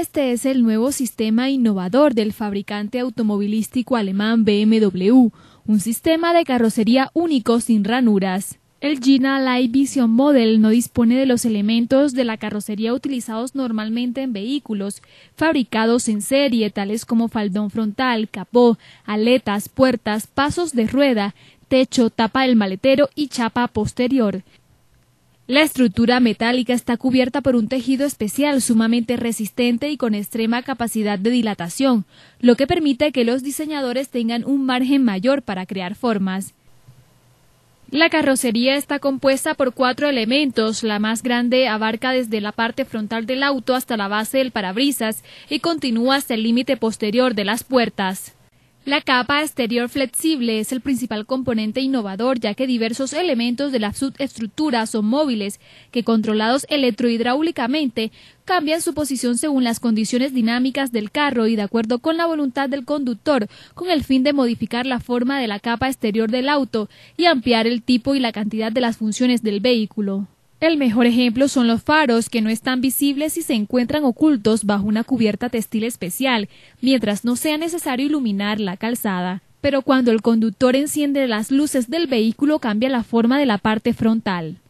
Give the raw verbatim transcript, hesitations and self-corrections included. Este es el nuevo sistema innovador del fabricante automovilístico alemán B M W, un sistema de carrocería único sin ranuras. El Gina Light Vision Model no dispone de los elementos de la carrocería utilizados normalmente en vehículos fabricados en serie, tales como faldón frontal, capó, aletas, puertas, pasos de rueda, techo, tapa del maletero y chapa posterior. La estructura metálica está cubierta por un tejido especial sumamente resistente y con extrema capacidad de dilatación, lo que permite que los diseñadores tengan un margen mayor para crear formas. La carrocería está compuesta por cuatro elementos. La más grande abarca desde la parte frontal del auto hasta la base del parabrisas y continúa hasta el límite posterior de las puertas. La capa exterior flexible es el principal componente innovador, ya que diversos elementos de la subestructura son móviles, que controlados electrohidráulicamente cambian su posición según las condiciones dinámicas del carro y de acuerdo con la voluntad del conductor, con el fin de modificar la forma de la capa exterior del auto y ampliar el tipo y la cantidad de las funciones del vehículo. El mejor ejemplo son los faros, que no están visibles y se encuentran ocultos bajo una cubierta textil especial, mientras no sea necesario iluminar la calzada. Pero cuando el conductor enciende las luces del vehículo, cambia la forma de la parte frontal.